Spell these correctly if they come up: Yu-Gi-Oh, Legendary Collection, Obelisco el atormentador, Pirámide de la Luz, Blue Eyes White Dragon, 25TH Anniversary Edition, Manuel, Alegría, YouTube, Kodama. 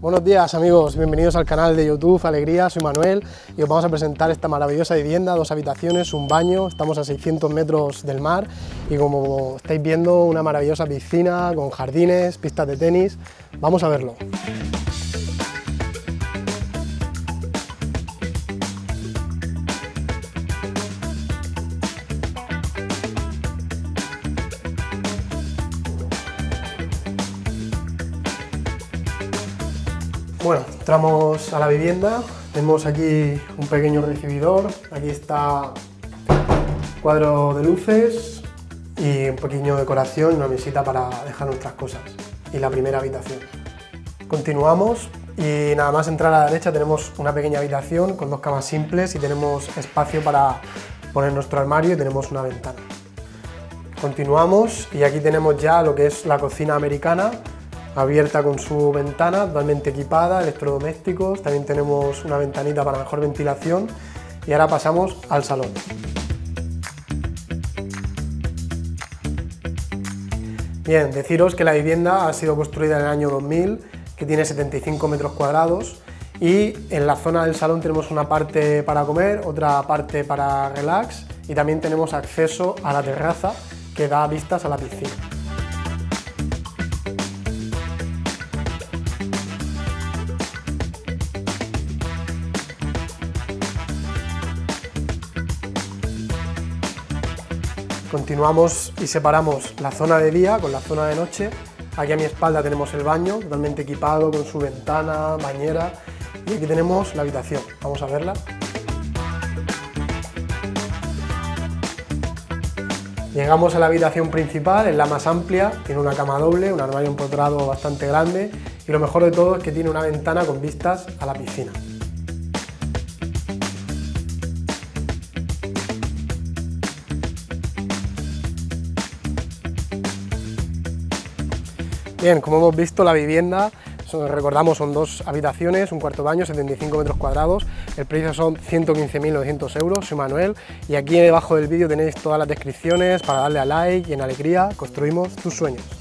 Buenos días amigos, bienvenidos al canal de YouTube Alegría, soy Manuel y os vamos a presentar esta maravillosa vivienda, 2 habitaciones, un baño, estamos a 600 metros del mar y como estáis viendo una maravillosa piscina con jardines, pistas de tenis, vamos a verlo. Bueno, entramos a la vivienda, tenemos aquí un pequeño recibidor, aquí está cuadro de luces y un pequeño decoración, una mesita para dejar nuestras cosas y la primera habitación. Continuamos y nada más entrar a la derecha tenemos una pequeña habitación con 2 camas simples y tenemos espacio para poner nuestro armario y tenemos una ventana. Continuamos y aquí tenemos ya lo que es la cocina americana, abierta con su ventana, totalmente equipada, electrodomésticos, también tenemos una ventanita para mejor ventilación y ahora pasamos al salón. Bien, deciros que la vivienda ha sido construida en el año 2000, que tiene 75 metros cuadrados y en la zona del salón tenemos una parte para comer, otra parte para relax y también tenemos acceso a la terraza que da vistas a la piscina. Continuamos y separamos la zona de día con la zona de noche. Aquí a mi espalda tenemos el baño, totalmente equipado, con su ventana, bañera. Y aquí tenemos la habitación, vamos a verla. Llegamos a la habitación principal, es la más amplia, tiene una cama doble, un armario empotrado bastante grande y lo mejor de todo es que tiene una ventana con vistas a la piscina. Bien, como hemos visto la vivienda, recordamos son 2 habitaciones, un cuarto baño, 75 metros cuadrados, el precio son 115.900 euros, soy Manuel y aquí debajo del vídeo tenéis todas las descripciones para darle a like y en Alegría construimos tus sueños.